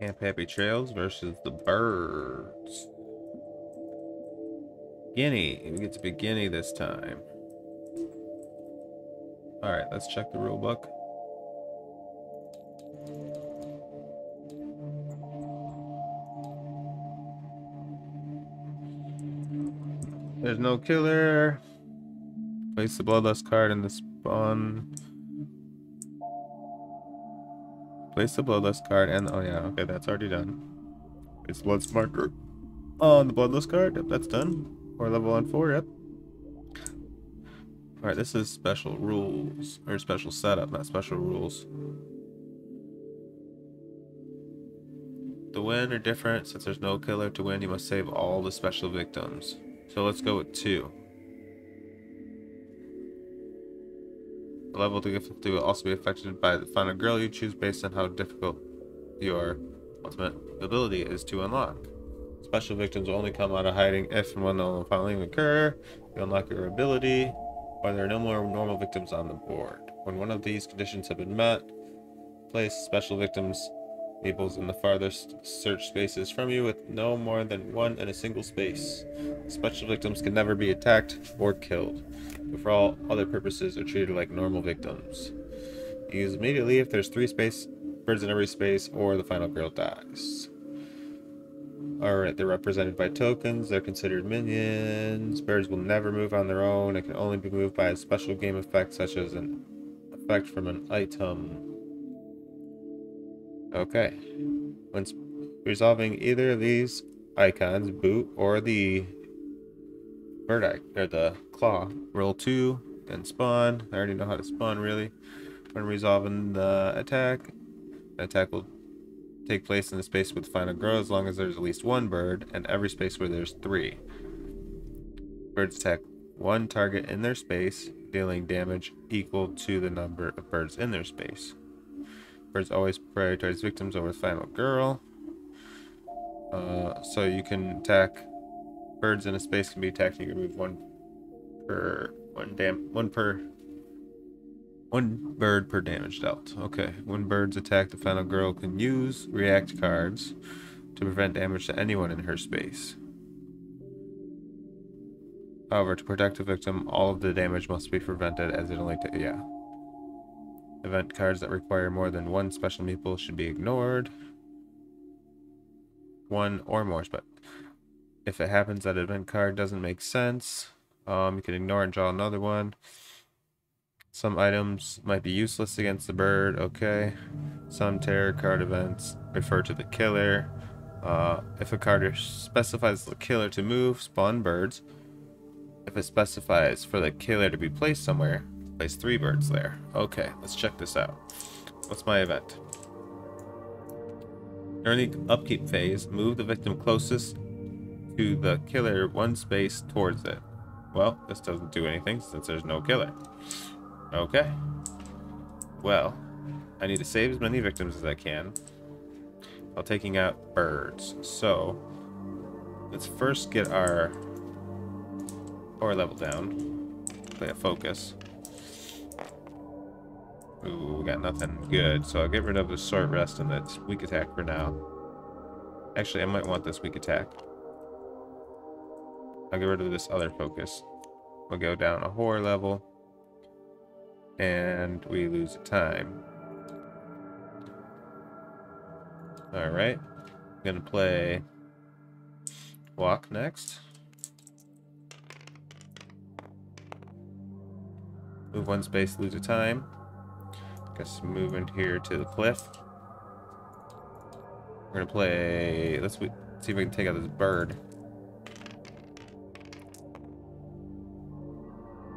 Camp Happy Trails versus the birds. Ginny. We get to be Ginny this time. Alright, let's check the rule book. There's no killer. Place the bloodlust card in the spawn. Place the bloodlust card and oh yeah, okay, that's already done. Place blood marker on the bloodlust card. Yep, that's done. Or level on 4. Yep. All right, this is special rules or special setup, not special rules. To win are different. Since there's no killer, to win you must save all the special victims. So let's go with 2. The level to get from 3 will also be affected by the final girl you choose based on how difficult your ultimate ability is to unlock. Special victims will only come out of hiding if and when the following occur. You unlock your ability, or there are no more normal victims on the board. When one of these conditions have been met, place special victims meeples in the farthest search spaces from you with no more than one in a single space. Special victims can never be attacked or killed, but for all other purposes are treated like normal victims. You use immediately if there's 3 space birds in every space or the final girl dies. Alright, they're represented by tokens. They're considered minions. Birds will never move on their own. It can only be moved by a special game effect such as an effect from an item. Okay, when resolving either of these icons, boot or the bird or the claw, roll 2, then spawn. I already know how to spawn, really. When resolving the attack will take place in the space with the final girl as long as there's at least 1 bird and every space where there's 3. Birds attack 1 target in their space, dealing damage equal to the number of birds in their space. Birds always prioritize victims over the final girl. So you can attack birds in a space can be attacked. You can remove one bird per damage dealt. Okay. When birds attack, the final girl can use react cards to prevent damage to anyone in her space. However, to protect the victim, all of the damage must be prevented as it only yeah. Event cards that require more than 1 special meeple should be ignored. 1 or more, but if it happens that event card doesn't make sense, you can ignore and draw another one. Some items might be useless against the bird. Okay. Some terror card events refer to the killer. If a card specifies the killer to move, spawn birds. If it specifies for the killer to be placed somewhere, place 3 birds there. Okay, let's check this out. What's my event? During the upkeep phase, move the victim closest to the killer 1 space towards it. Well, this doesn't do anything since there's no killer. Okay. Well, I need to save as many victims as I can while taking out birds. So, let's first get our power level down. Play a focus. Ooh, we got nothing good, so I'll get rid of the short rest and that weak attack for now. Actually, I might want this weak attack. I'll get rid of this other focus. We'll go down a horror level, and we lose time. Alright, I'm gonna play walk next. Move 1 space, lose a time. Let's move in here to the cliff. We're gonna play. Let's see if we can take out this bird.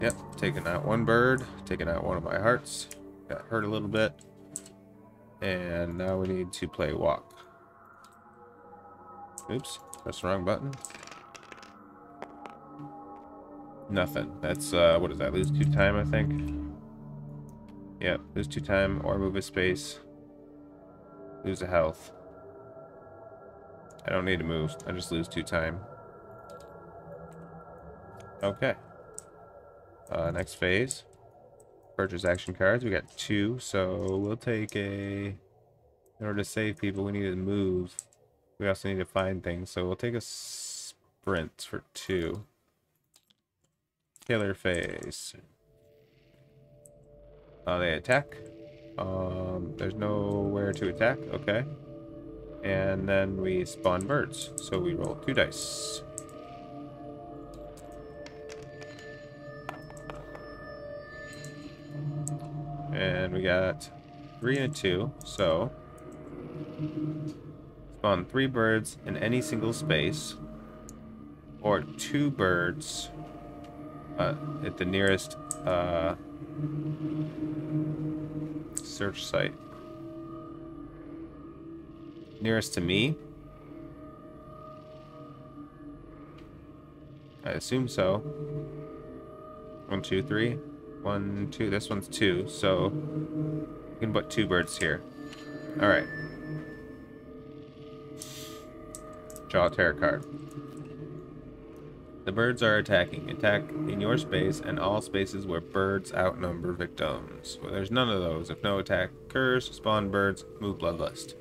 Yep, taking out 1 bird, taking out 1 of my hearts. Got hurt a little bit, and now we need to play walk. Oops, pressed the wrong button. Nothing. That's what is that? Lose 2 time, I think. Yep, lose 2 time or move a space. Lose a health. I don't need to move. I just lose 2 time. Okay. Next phase. Purchase action cards. We got 2, so we'll take a... In order to save people, we need to move. We also need to find things, so we'll take a sprint for 2. Killer phase. They attack. There's nowhere to attack. Okay. And then we spawn birds. So we roll 2 dice. And we got 3 and a 2. So spawn 3 birds in any single space. Or 2 birds at the nearest search site. Nearest to me? I assume so. 1, 2, 3. 1, 2. This one's 2, so we can put 2 birds here. Alright. Draw a tarot card. The birds are attacking. Attack in your space and all spaces where birds outnumber victims. Well, there's none of those. If no attack occurs, spawn birds, move bloodlust.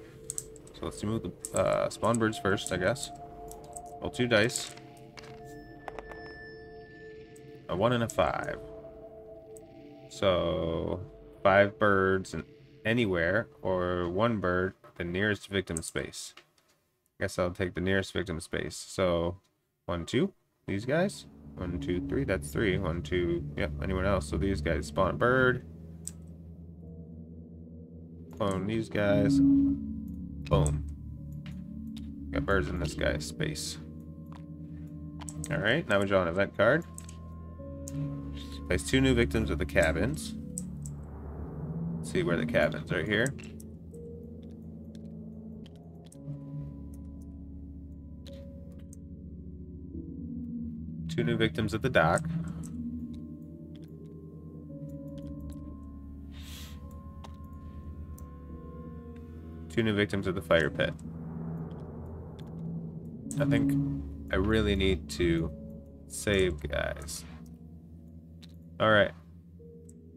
So let's move the spawn birds first, I guess. Roll 2 dice. A 1 and a 5. So 5 birds in anywhere or 1 bird the nearest victim space. I guess I'll take the nearest victim space. So 1, 2. These guys, 1, 2, 3. That's 3. 1, 2. Yep. Anyone else? So these guys spawn a bird. Clone these guys. Boom. Got birds in this guy's space. All right. Now we draw an event card. Place 2 new victims at the cabins. Let's see where the cabins are here. Two new victims at the dock. Two new victims at the fire pit. I think I really need to save, guys. Alright.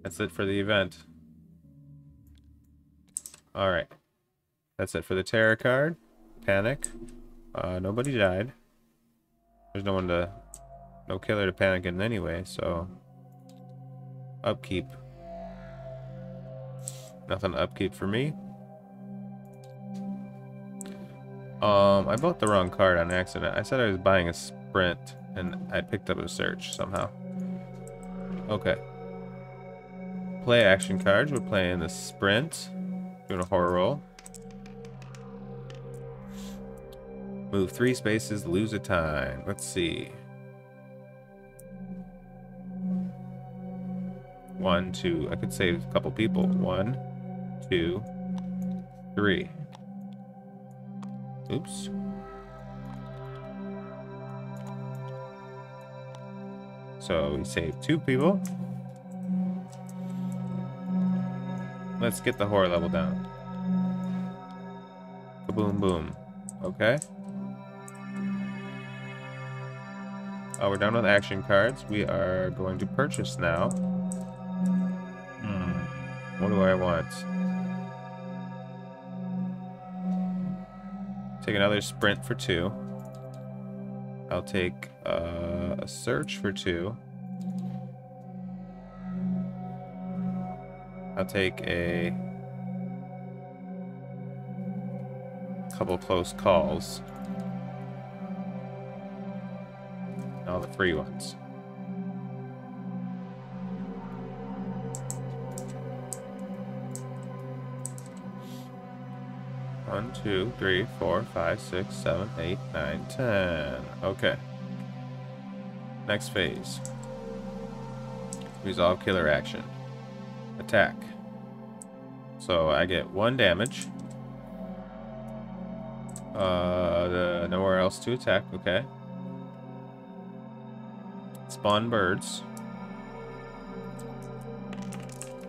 That's it for the event. Alright. That's it for the tarot card. Panic. Nobody died. There's no one to... No killer to panic in anyway, so upkeep. Nothing to upkeep for me. I bought the wrong card on accident. I said I was buying a sprint and I picked up a search somehow. Okay. Play action cards. We're playing the sprint. Doing a horror roll. Move 3 spaces, lose a time. Let's see. 1, 2. I could save a couple people. 1, 2, 3. Oops. So we saved 2 people. Let's get the horror level down. Kaboom, boom. Okay. Oh, we're done with action cards. We are going to purchase now. What do I want? Take another sprint for 2. I'll take a search for 2. I'll take a couple close calls. All the free ones. One, 2, 3, 4, 5, 6, 7, 8, 9, 10. Okay. Next phase. Resolve killer action. Attack. So I get 1 damage. Nowhere else to attack. Okay. Spawn birds.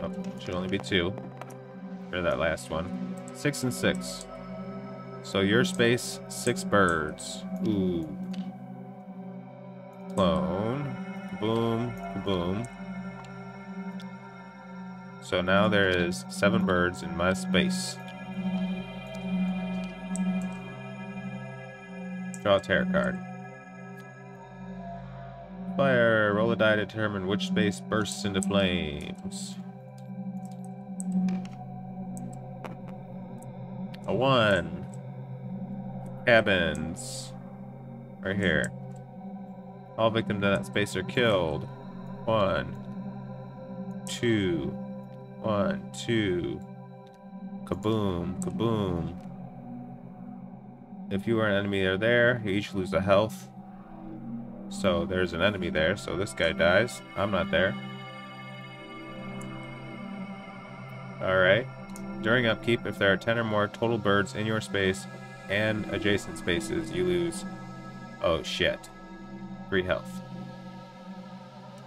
Oh, should only be 2. For that last one. 6 and 6. So your space, 6 birds. Ooh. Clone. Boom. Boom. So now there is 7 birds in my space. Draw a tarot card. Fire. Roll a die to determine which space bursts into flames. A 1. Cabins. Right here. All victims in that space are killed. 1, 2. 1, 2. Kaboom, kaboom. If you or an enemy are there, you each lose a health. So there's an enemy there, so this guy dies. I'm not there. Alright. During upkeep, if there are 10 or more total birds in your space and adjacent spaces, you lose... oh shit. 3 health.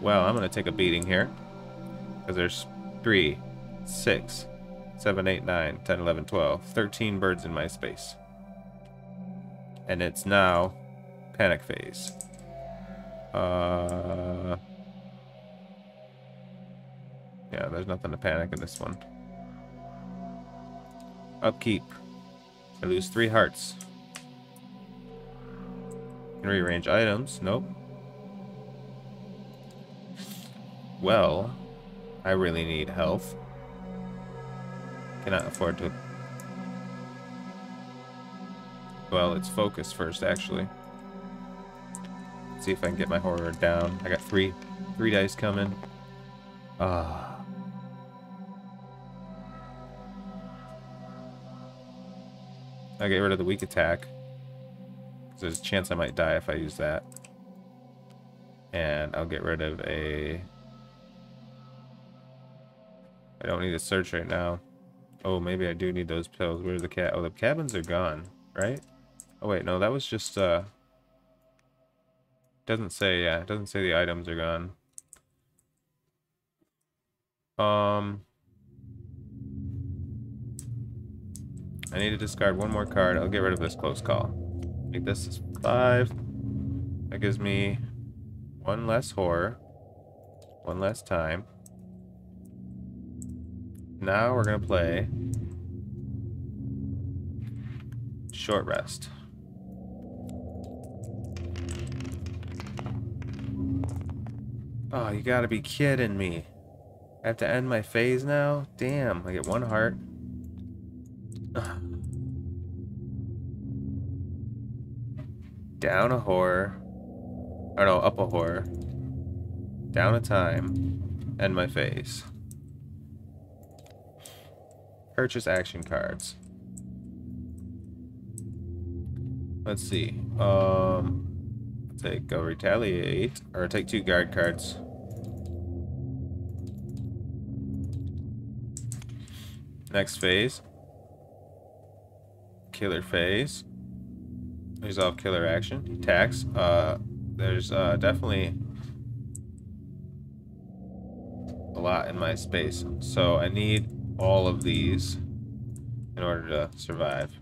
Well, I'm gonna take a beating here. Because there's 3, 6, 7, 8, 9, 10, 11, 12, 13 birds in my space. And it's now panic phase. Yeah, there's nothing to panic in this one. Upkeep. I lose 3 hearts. Can rearrange items. Nope. Well... I really need health. Cannot afford to... well, let's focus first, actually. Let's see if I can get my horror down. I got three dice coming. Ah. I get rid of the weak attack. There's a chance I might die if I use that. And I'll get rid of a... I don't need to search right now. Oh, maybe I do need those pills. Where's the cat? Oh, the cabins are gone, right? Oh, wait, no, that was just, doesn't say, yeah, it doesn't say the items are gone. I need to discard 1 more card. I'll get rid of this close call. Make this 5. That gives me 1 less horror. 1 less time. Now we're going to play short rest. Oh, you got to be kidding me. I have to end my phase now? Damn, I get 1 heart. Down a horror. Oh no, up a horror. Down a time. End my phase. Purchase action cards. Let's see. Take a retaliate, or take 2 guard cards. Next phase. Killer phase. Resolve killer action. Tax. There's definitely a lot in my space, so I need all of these in order to survive.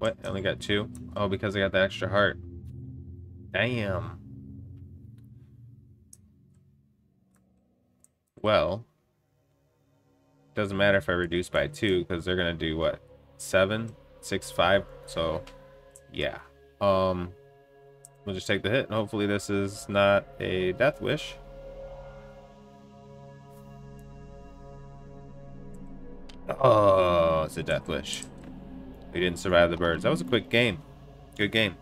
What? I only got 2? Oh, because I got the extra heart. Damn. Well, doesn't matter if I reduce by 2, because they're gonna do what? 7, 6, 5. So yeah. We'll just take the hit, and hopefully this is not a death wish. Oh, it's a death wish. We didn't survive the birds. That was a quick game. Good game.